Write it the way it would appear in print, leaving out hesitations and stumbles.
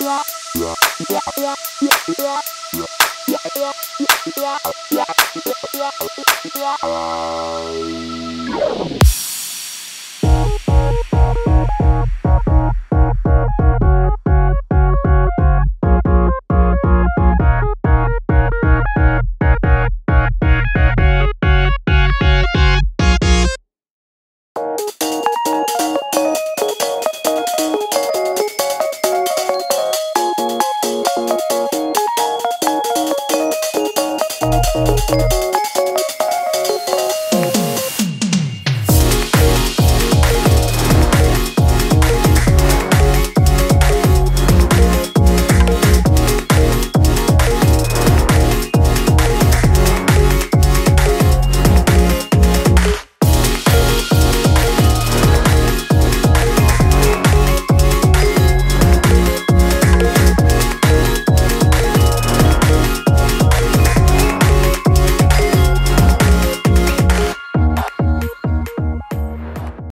Yeah.